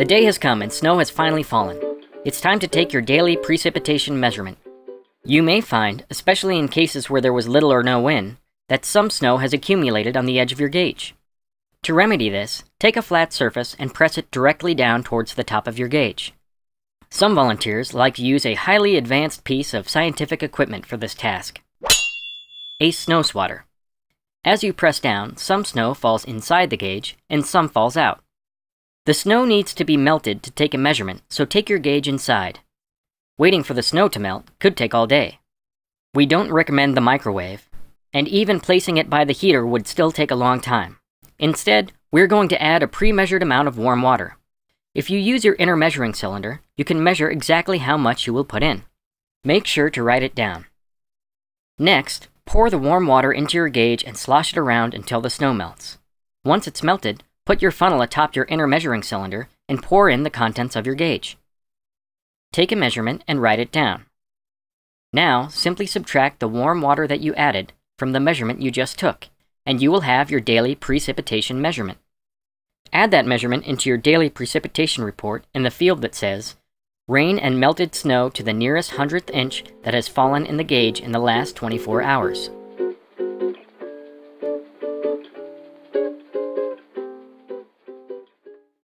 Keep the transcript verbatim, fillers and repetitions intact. The day has come and snow has finally fallen. It's time to take your daily precipitation measurement. You may find, especially in cases where there was little or no wind, that some snow has accumulated on the edge of your gauge. To remedy this, take a flat surface and press it directly down towards the top of your gauge. Some volunteers like to use a highly advanced piece of scientific equipment for this task: a snow swatter. As you press down, some snow falls inside the gauge and some falls out. The snow needs to be melted to take a measurement, so take your gauge inside. Waiting for the snow to melt could take all day. We don't recommend the microwave, and even placing it by the heater would still take a long time. Instead, we're going to add a pre-measured amount of warm water. If you use your inner measuring cylinder, you can measure exactly how much you will put in. Make sure to write it down. Next, pour the warm water into your gauge and slosh it around until the snow melts. Once it's melted, put your funnel atop your inner measuring cylinder and pour in the contents of your gauge. Take a measurement and write it down. Now, simply subtract the warm water that you added from the measurement you just took, and you will have your daily precipitation measurement. Add that measurement into your daily precipitation report in the field that says, "Rain and melted snow to the nearest hundredth inch that has fallen in the gauge in the last twenty-four hours."